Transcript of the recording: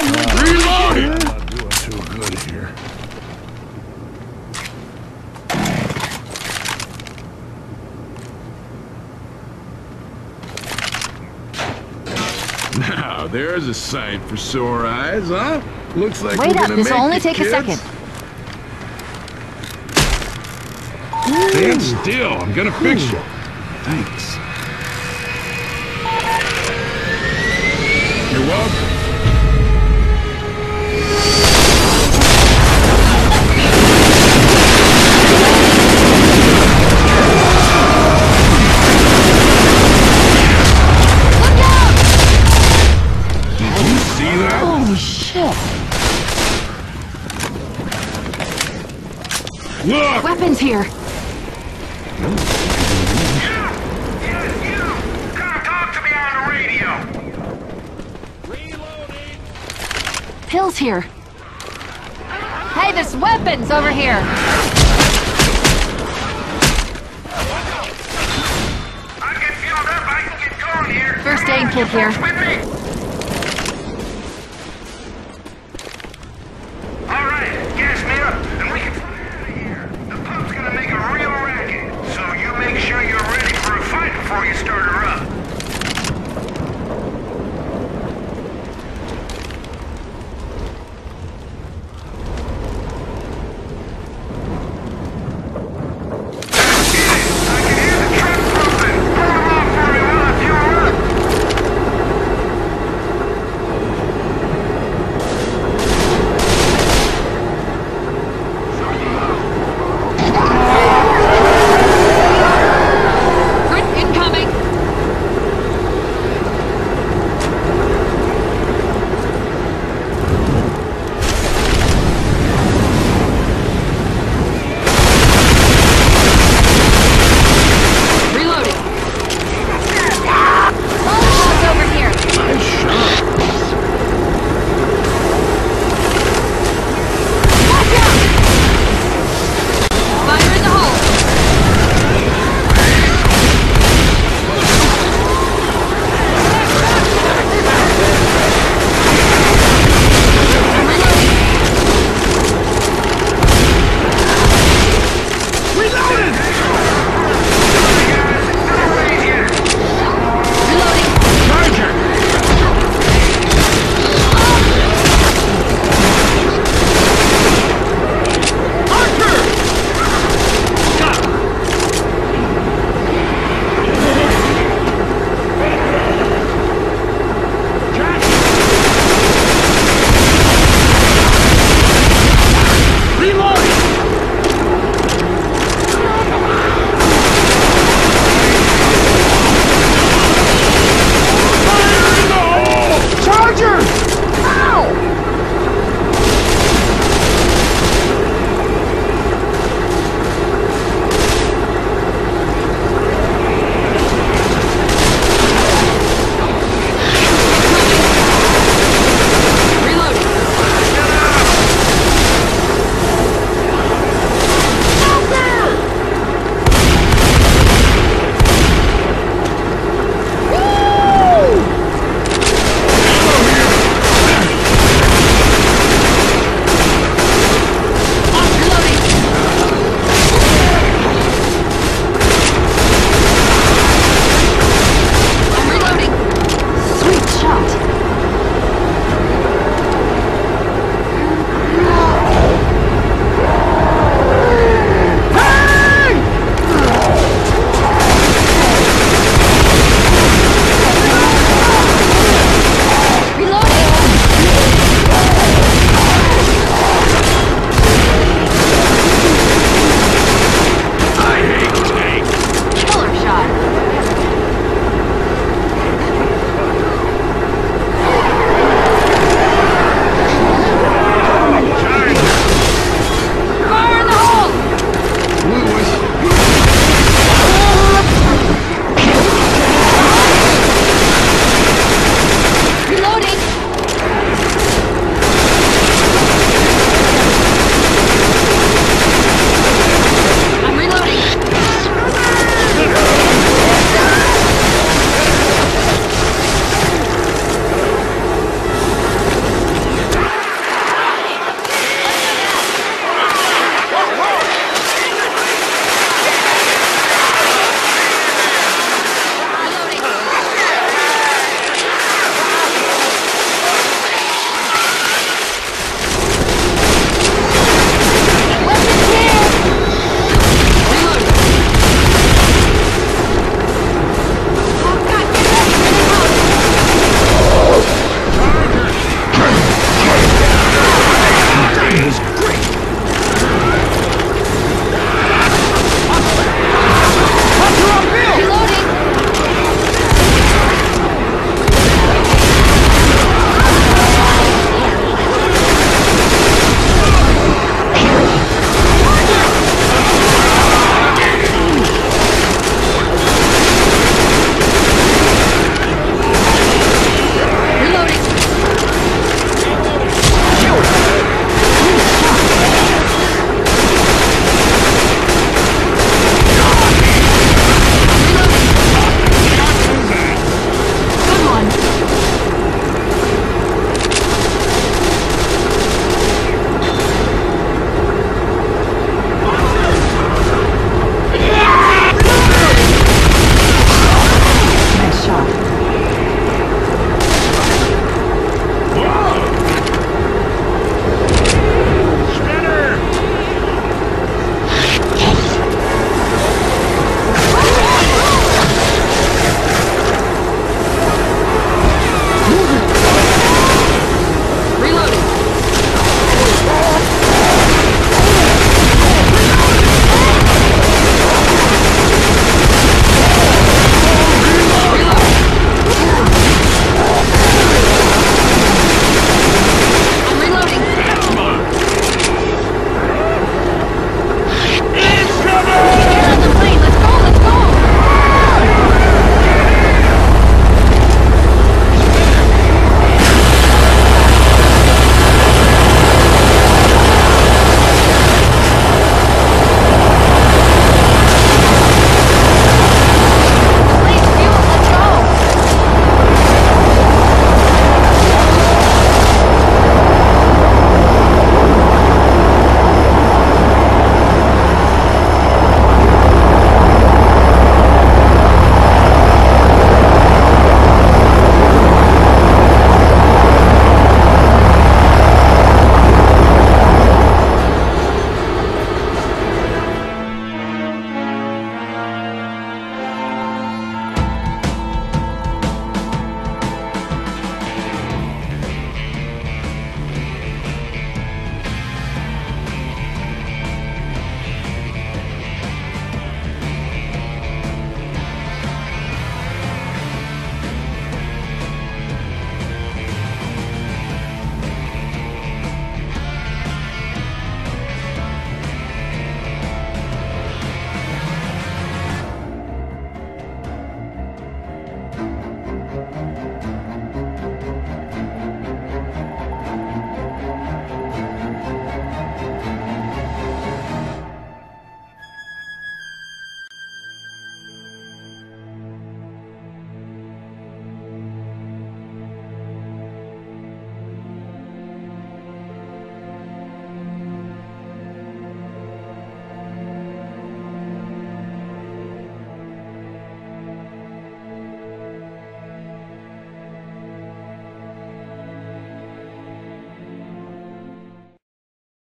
Reloading! I'm not doing too good here. Now, there's a sight for sore eyes, huh? Looks like we're gonna make it, kids. Wait up, this'll only take a second. Stand still, I'm gonna fix you. Thanks. You're welcome. Look! Weapons here! You! Come talk to me on the radio! Reloading! Pills here! Hey, there's weapons over here! I get fueled up, I can get going here! First aid kit here!